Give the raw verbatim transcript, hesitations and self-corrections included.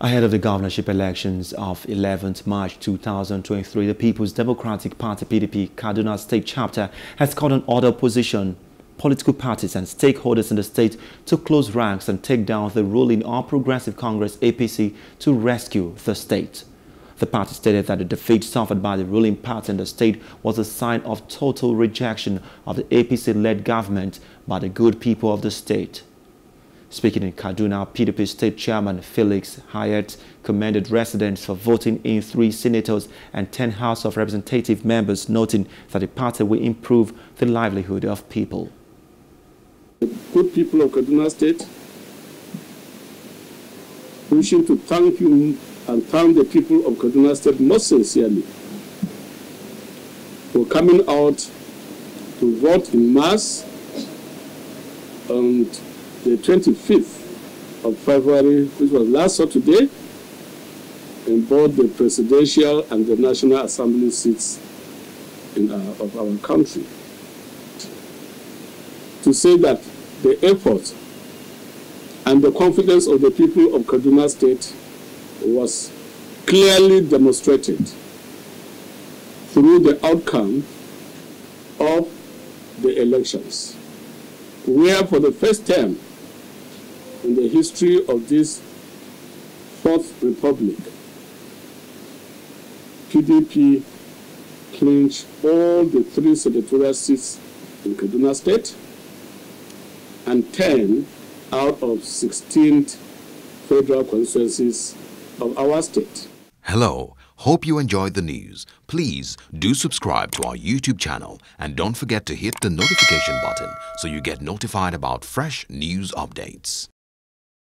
Ahead of the governorship elections of eleventh March two thousand twenty-three, the People's Democratic Party P D P Kaduna State Chapter has called on other opposition political parties and stakeholders in the state to close ranks and take down the ruling All Progressive Congress A P C to rescue the state. The party stated that the defeat suffered by the ruling party in the state was a sign of total rejection of the A P C-led government by the good people of the state. Speaking in Kaduna, P D P State Chairman Felix Hyatt commended residents for voting in three senators and ten House of Representative members, noting that the party will improve the livelihood of people. Good people of Kaduna State, wishing to thank you and thank the people of Kaduna State most sincerely for coming out to vote in mass and the twenty-fifth of February, which was last Saturday, in both the presidential and the National Assembly seats in our, of our country. To say that the effort and the confidence of the people of Kaduna State was clearly demonstrated through the outcome of the elections, where for the first time in the history of this Fourth Republic, P D P clinched all the three senatorial seats in Kaduna State and ten out of sixteen federal constituencies of our state. Hello, hope you enjoyed the news. Please do subscribe to our YouTube channel and don't forget to hit the notification button so you get notified about fresh news updates.